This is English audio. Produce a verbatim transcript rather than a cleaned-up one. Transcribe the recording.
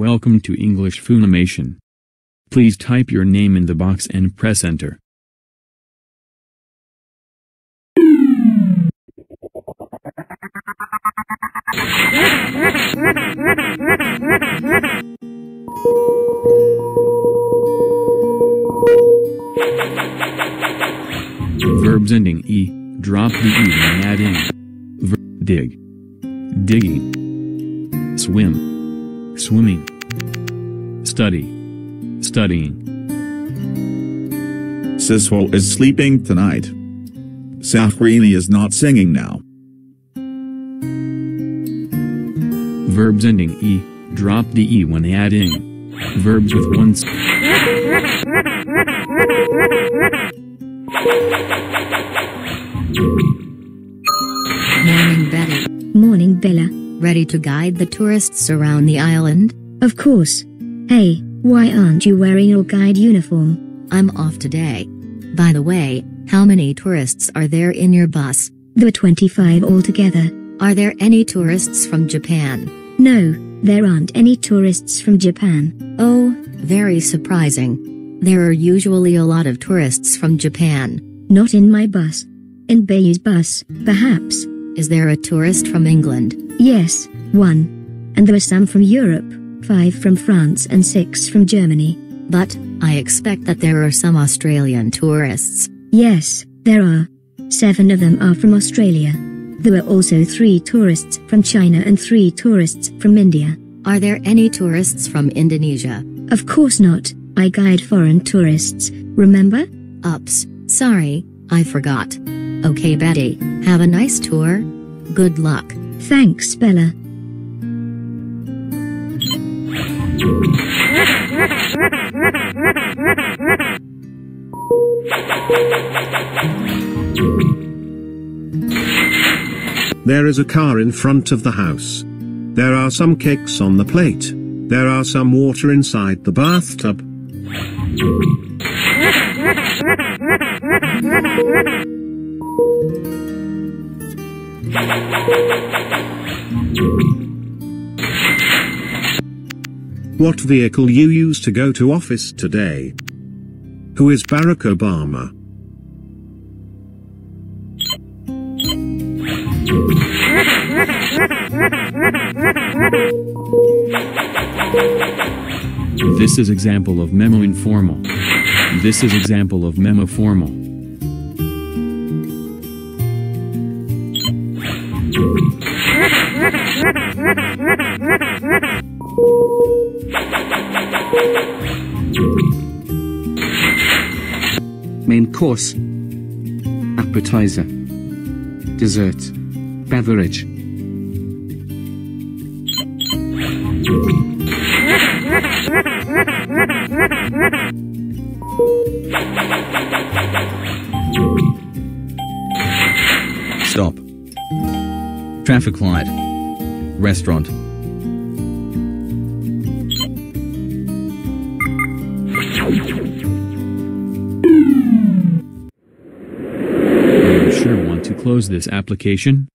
Welcome to English Funimation. Please type your name in the box and press enter. Verbs ending E, drop the E and add in. Ver dig, digging. Swim, swimming. Study, studying. Siswal is sleeping tonight. Sahrini is not singing now. Verbs ending E, drop the E when add in. Verbs with one s. Morning Bella. Morning Bella. Ready to guide the tourists around the island? Of course. Hey, why aren't you wearing your guide uniform? I'm off today. By the way, how many tourists are there in your bus? There are twenty-five altogether. Are there any tourists from Japan? No, there aren't any tourists from Japan. Oh, very surprising. There are usually a lot of tourists from Japan. Not in my bus. In Bayu's bus, perhaps. Is there a tourist from England? Yes, one. And there are some from Europe, five from France and six from Germany. But, I expect that there are some Australian tourists. Yes, there are. Seven of them are from Australia. There were also three tourists from China and three tourists from India. Are there any tourists from Indonesia? Of course not. I guide foreign tourists, remember? Ups. Sorry, I forgot. Okay Betty, have a nice tour. Good luck. Thanks Bella. There is a car in front of the house. There are some cakes on the plate. There are some water inside the bathtub. What vehicle you use to go to office today? Who is Barack Obama? This is example of memo informal. This is example of memo formal. Main course, appetizer, dessert, beverage. Stop. Traffic light. Restaurant. Do you sure want to close this application?